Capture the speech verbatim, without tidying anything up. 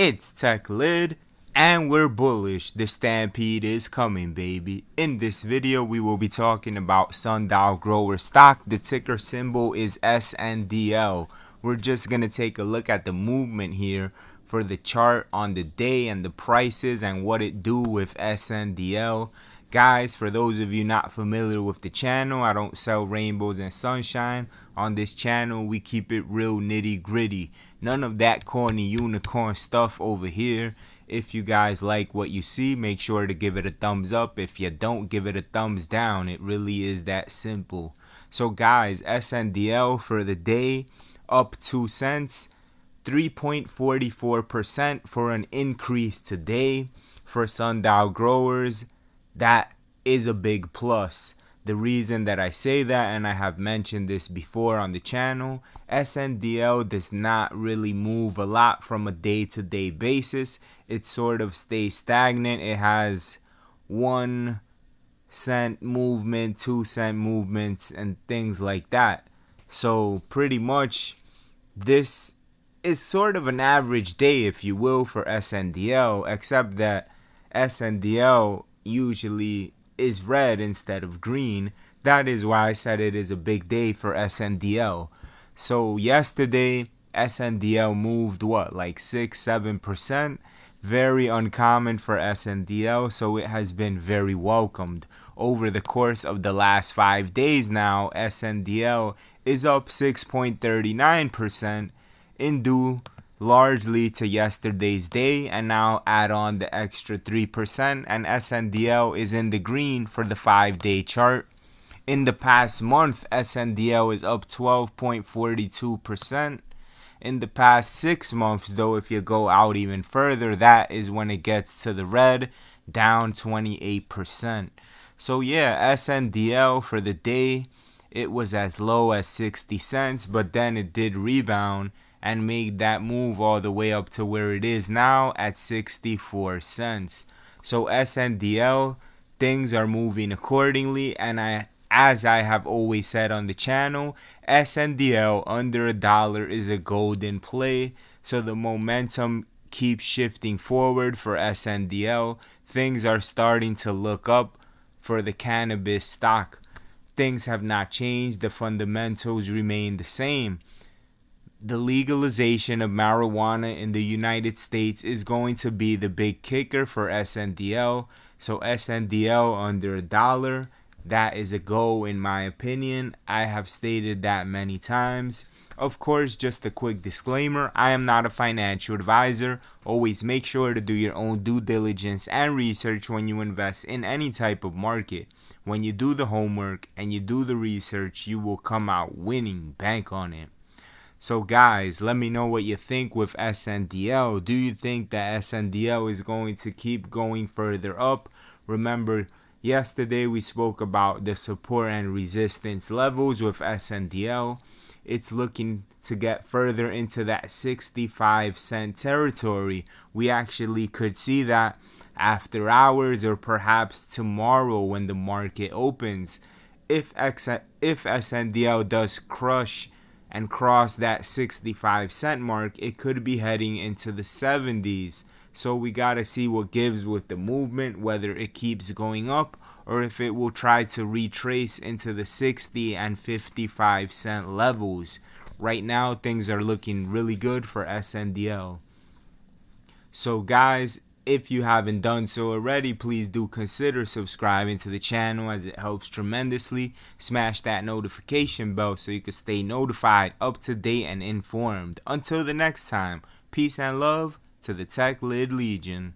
It's Tech Lid, and we're bullish. The stampede is coming, baby. In this video, we will be talking about Sundial Grower stock. The ticker symbol is S N D L. We're just going to take a look at the movement here for the chart on the day and the prices and what it do with S N D L. Guys, for those of you not familiar with the channel, I don't sell rainbows and sunshine. On this channel, we keep it real nitty gritty. None of that corny unicorn stuff over here. If you guys like what you see, make sure to give it a thumbs up. If you don't, give it a thumbs down. It really is that simple. So guys, S N D L for the day, up two cents, three point four four percent for an increase today for Sundial Growers. That is a big plus. The reason that I say that, and I have mentioned this before on the channel, S N D L does not really move a lot from a day-to-day basis. It sort of stays stagnant. It has one cent movement, two cent movements, and things like that. So pretty much this is sort of an average day, if you will, for S N D L, except that S N D L usually is red instead of green. That is why I said it is a big day for S N D L. So yesterday S N D L moved what, like six seven percent? Very uncommon for S N D L, so it has been very welcomed. Over the course of the last five days now, S N D L is up six point three nine percent in due largely to yesterday's day, and now add on the extra three percent and S N D L is in the green for the five day chart. In the past month, S N D L is up twelve point four two percent. In the past six months though, if you go out even further, that is when it gets to the red, down twenty-eight percent. So yeah, S N D L for the day, it was as low as sixty cents, but then it did rebound and made that move all the way up to where it is now at sixty-four cents. So S N D L, things are moving accordingly, and I as I have always said on the channel, S N D L under a dollar is a golden play. So the momentum keeps shifting forward for S N D L. Things are starting to look up for the cannabis stock. Things have not changed. The fundamentals remain the same. The legalization of marijuana in the United States is going to be the big kicker for S N D L. So S N D L under a dollar, that is a go in my opinion. I have stated that many times. Of course, just a quick disclaimer, I am not a financial advisor. Always make sure to do your own due diligence and research when you invest in any type of market. When you do the homework and you do the research, you will come out winning. Bank on it. So guys, let me know what you think with S N D L. Do you think that S N D L is going to keep going further up? Remember, yesterday we spoke about the support and resistance levels with S N D L. It's looking to get further into that sixty-five cent territory. We actually could see that after hours or perhaps tomorrow when the market opens. If, X if S N D L does crush and cross that sixty-five cent mark, it could be heading into the seventies. So we gotta see what gives with the movement, whether it keeps going up or if it will try to retrace into the sixty and fifty-five cent levels. Right now things are looking really good for S N D L. So guys, if you haven't done so already, please do consider subscribing to the channel as it helps tremendously. Smash that notification bell so you can stay notified, up to date, and informed. Until the next time, peace and love to the Tech Lid Legion.